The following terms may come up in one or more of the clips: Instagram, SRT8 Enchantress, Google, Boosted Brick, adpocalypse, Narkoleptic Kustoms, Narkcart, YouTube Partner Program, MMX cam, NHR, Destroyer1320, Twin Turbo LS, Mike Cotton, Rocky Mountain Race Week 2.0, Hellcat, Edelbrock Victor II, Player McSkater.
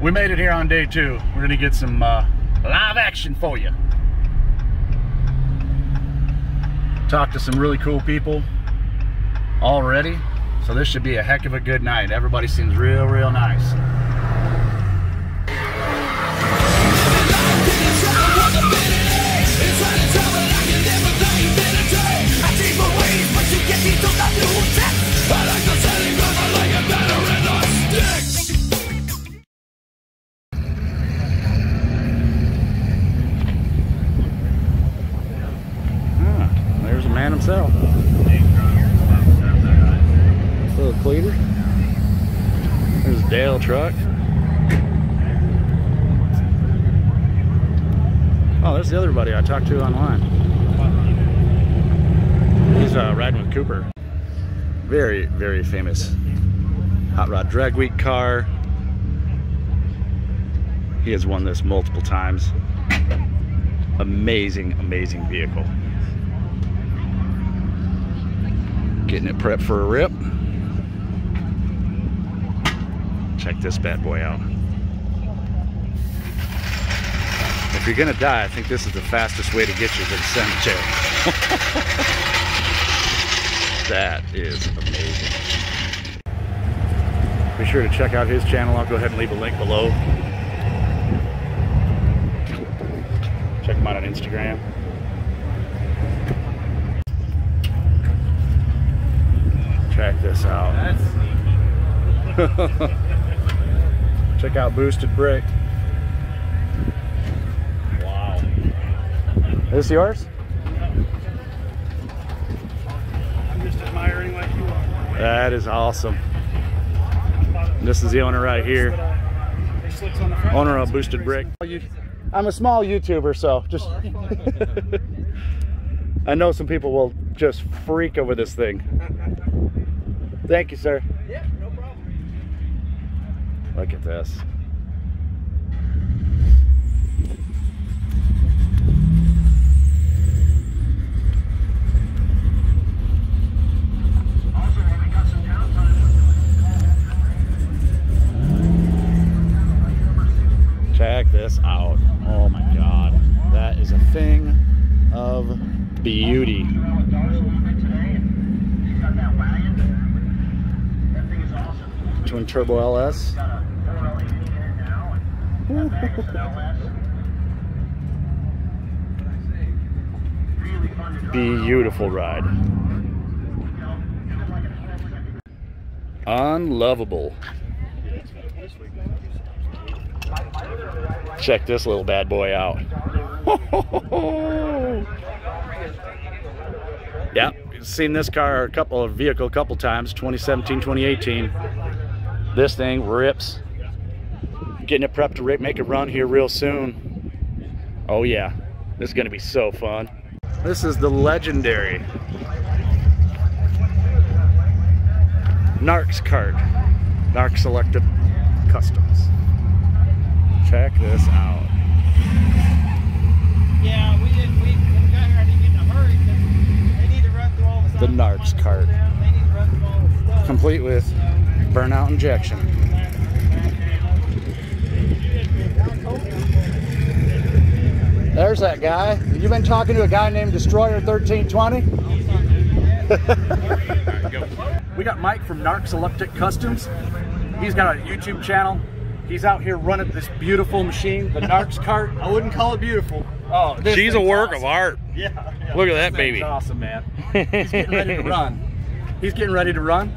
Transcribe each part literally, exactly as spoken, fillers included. we made it here on day two. We're gonna get some uh, live action for you. Talked to some really cool people already, so this should be a heck of a good night. Everybody seems real, real nice. Himself. Little cleaner. There's a Dale truck. Oh, there's the other buddy I talked to online. He's uh, riding with Cooper. Very, very famous Hot Rod Drag Week car. He has won this multiple times. Amazing, amazing vehicle. Getting it prepped for a rip. Check this bad boy out. If you're gonna die, I think this is the fastest way to get you to the cemetery. That is amazing. Be sure to check out his channel. I'll go ahead and leave a link below. Check him out on Instagram. Check this out. Check out Boosted Brick. Wow. Is this yours? I'm just admiring like you are. That is awesome. And this is the owner right here. Owner of Boosted Brick. I'm a small YouTuber, so just... I know some people will just freak over this thing. Thank you, sir. Yeah, no problem. Look at this. Check this out. Oh my God. That is a thing of beauty. Twin Turbo L S. Beautiful ride. Unlovable. Check this little bad boy out. Yeah, seen this car a couple of vehicle a couple times, twenty seventeen, twenty eighteen. This thing rips. Getting it prepped to make a run here real soon. Oh yeah, this is gonna be so fun. This is the legendary Narkcart, Narkoleptic Kustoms. Check this out. Yeah, we didn't. We got here. I didn't get in a hurry because they need to run through all the. The Narkcart, complete with burnout injection. There's that guy. You've been talking to a guy named Destroyer thirteen twenty? We got Mike from Narkoleptic Kustoms. He's got a YouTube channel. He's out here running this beautiful machine, the Narkcart. I wouldn't call it beautiful. Oh, she's a work awesome. of art. Yeah, yeah. Look at that baby. Awesome, man. He's getting ready to run. He's getting ready to run.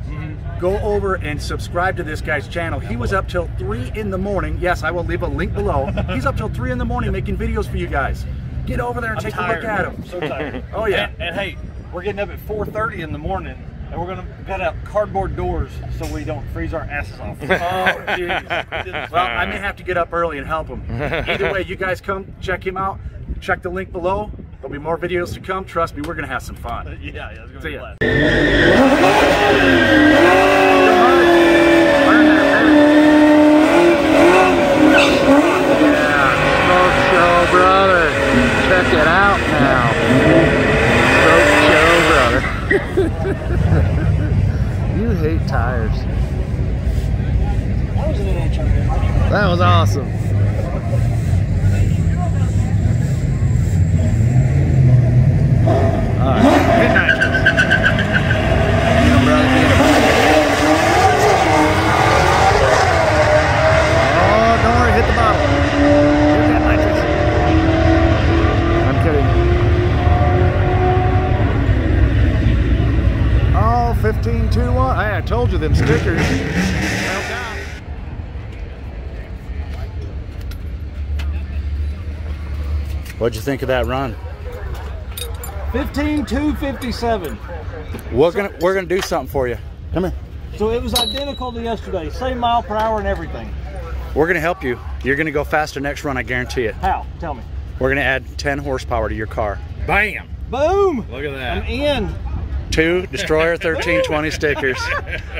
Go over and subscribe to this guy's channel. He was up till three in the morning. Yes, I will leave a link below. He's up till three in the morning making videos for you guys. Get over there and I'm take tired, a look at him. I'm so tired. Oh yeah. And, and hey, we're getting up at four thirty in the morning, and we're gonna cut out cardboard doors so we don't freeze our asses off. Oh jeez. Well, I may have to get up early and help him. Either way, you guys come check him out. Check the link below. There'll be more videos to come. Trust me, we're gonna have some fun. Uh, yeah, yeah, it's gonna See be ya. blast. Brother, check it out now. So chill, brother. You hate tires. I was in an N H R. That was awesome. All right. Good night. fifteen two one. Hey, I told you them stickers. Well done. What'd you think of that run? fifteen two fifty-seven. We're gonna we're gonna do something for you. Come here. So it was identical to yesterday, same mile per hour and everything. We're gonna help you. You're gonna go faster next run, I guarantee it. How? Tell me. We're gonna add ten horsepower to your car. Bam! Boom! Look at that. I'm in. Two Destroyer thirteen twenty stickers.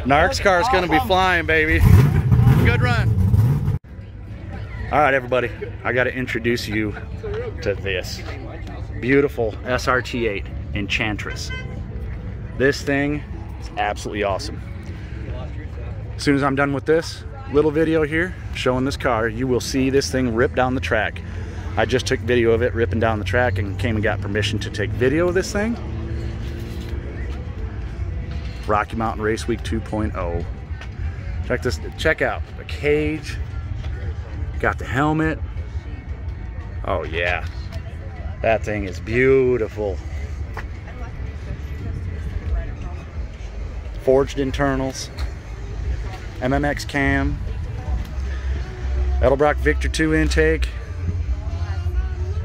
Nark's car is going to be flying, baby. Good run. All right, everybody. I got to introduce you to this beautiful S R T eight Enchantress. This thing is absolutely awesome. As soon as I'm done with this little video here showing this car, you will see this thing rip down the track. I just took video of it ripping down the track and came and got permission to take video of this thing. Rocky Mountain Race Week two point oh. Check this, check out the cage. Got the helmet. Oh yeah. That thing is beautiful. Forged internals. M M X cam. Edelbrock Victor two intake.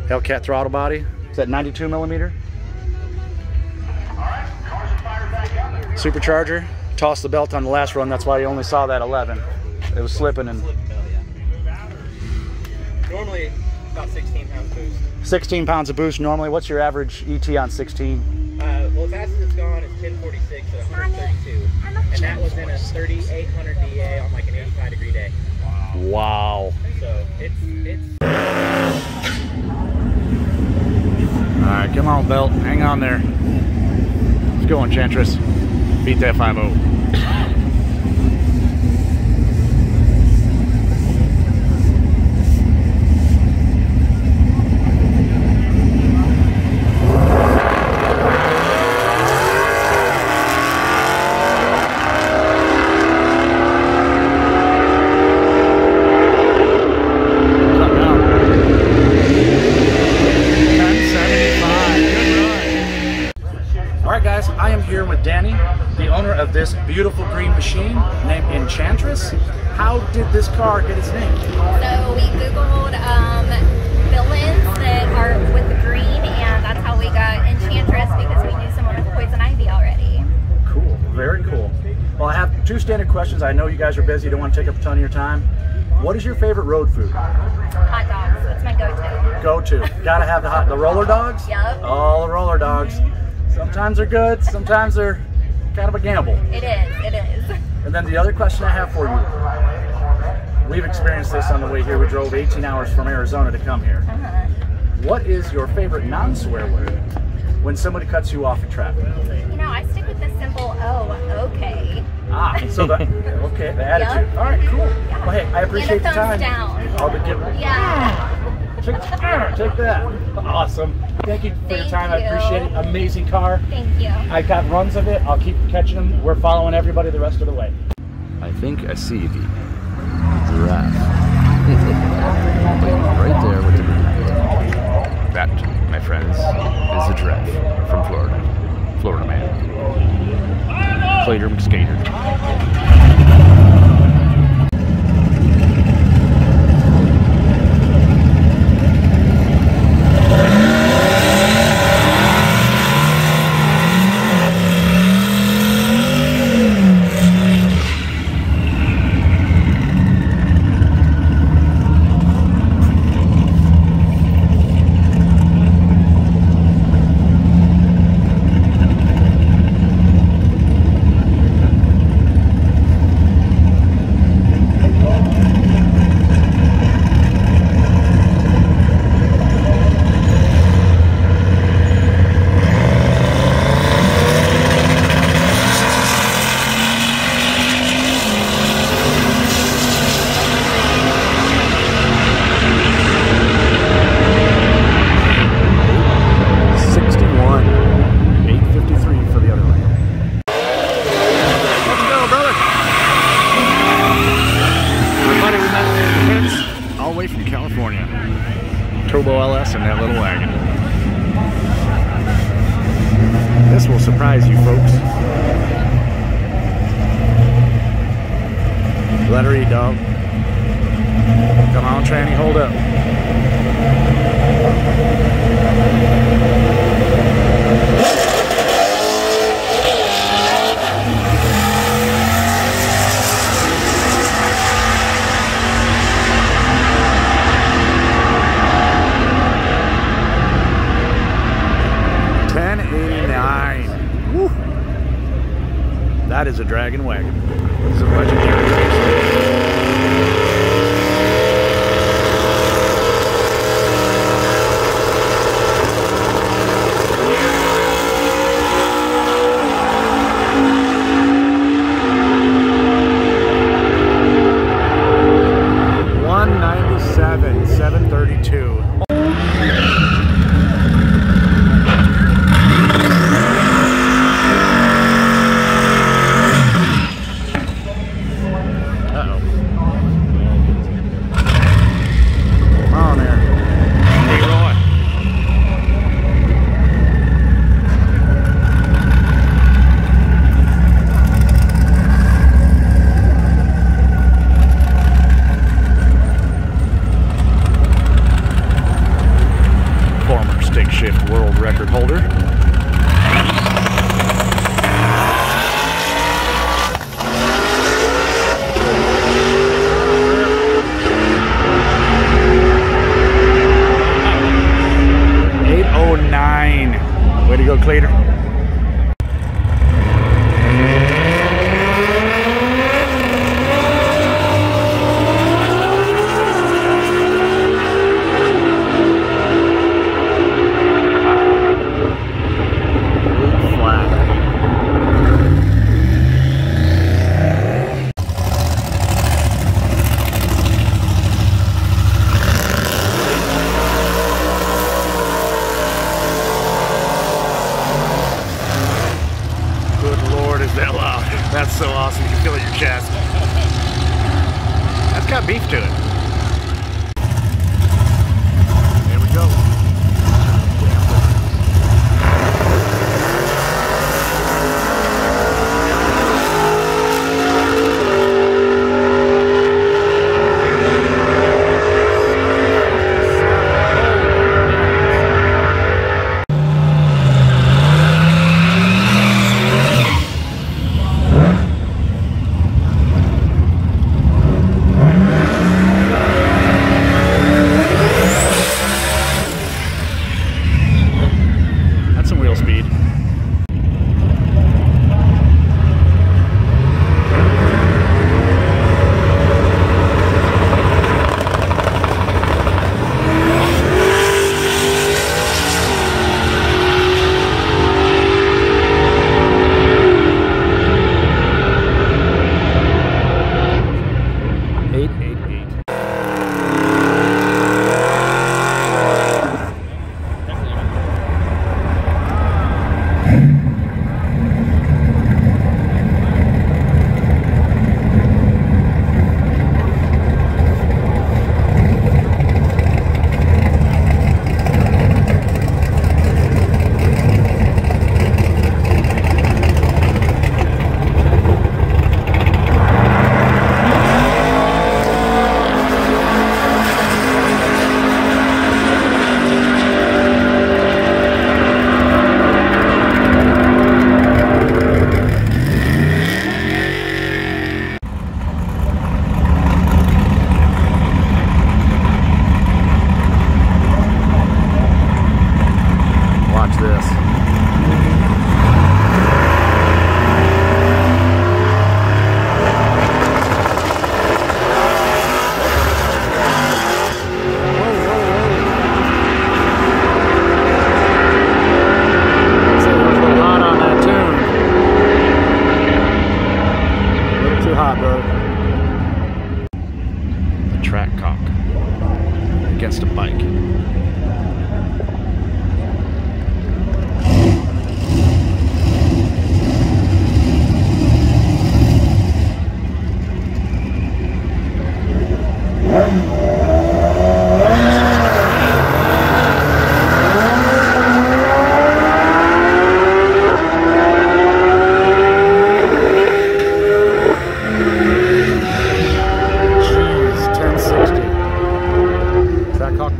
Hellcat throttle body. Is that ninety-two millimeter? Supercharger, tossed the belt on the last run. That's why you only saw that eleven. It was slipping and. Normally, about sixteen pounds boost. sixteen pounds of boost normally. What's your average E T on sixteen? Uh, well, fastest it's gone is ten forty-six at one thirty-two, and that was in a thirty-eight hundred D A on like an eighty-five degree day. Wow. Wow. So it's it's. All right, come on, belt. Hang on there. Let's go, Enchantress. Beat that five oh. All right, guys, I am here with Danny, the owner of this beautiful green machine named Enchantress. How did this car get its name? So we Googled um, villains that are with the green, and that's how we got Enchantress, because we knew someone with poison ivy already. Cool, very cool. Well, I have two standard questions. I know you guys are busy, don't want to take up a ton of your time. What is your favorite road food? Hot dogs, that's my go-to. Go-to, gotta have the hot, the roller dogs? Yep. All the roller dogs. Sometimes they're good, sometimes they're kind of a gamble. It is, it is. And then the other question I have for you, we've experienced this on the way here. We drove eighteen hours from Arizona to come here. Uh-huh. What is your favorite non-swear word when somebody cuts you off in traffic? You know, I stick with the simple, oh, okay. Ah, so the, okay, the attitude. Yep. All right, cool. Yeah. Well, hey, I appreciate the time. And a thumbs down. I'll be giving. Yeah. Check, check that. Awesome. Thank you for Thank your time. You. I appreciate it. Amazing car. Thank you. I got runs of it. I'll keep catching them. We're following everybody the rest of the way. I think I see the giraffe. Right there with the giraffe. That, my friends, is the giraffe from Florida. Florida man. Player McSkater. way from California. Turbo L S and that little wagon. This will surprise you folks. Letter E, dog. Come on, tranny, hold up. ten eighty-nine. Woo. That is a dragon wagon. It's a legendary race.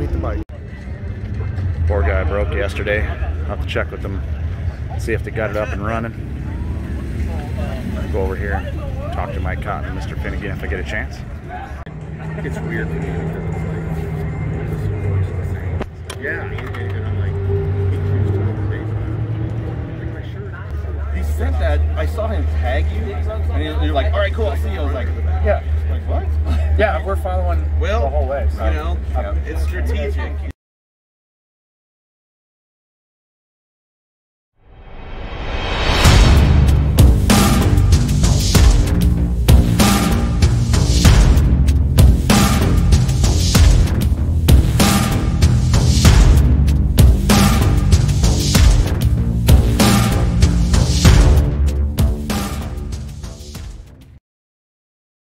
underneath the bike. Poor guy broke yesterday. I'll have to check with them, see if they got it up and running. I'll go over here and talk to Mike Cotton and Mister Finn again if I get a chance. It's weird for me because it's like, it's the same. Yeah. And I'm like, he chewed on the He sent that, I saw him tag you, and you're he, like, all right, cool, I'll see you. I was like, yeah. Like, what? Yeah, we're following well, the whole way. So. You know, yeah. It's strategic.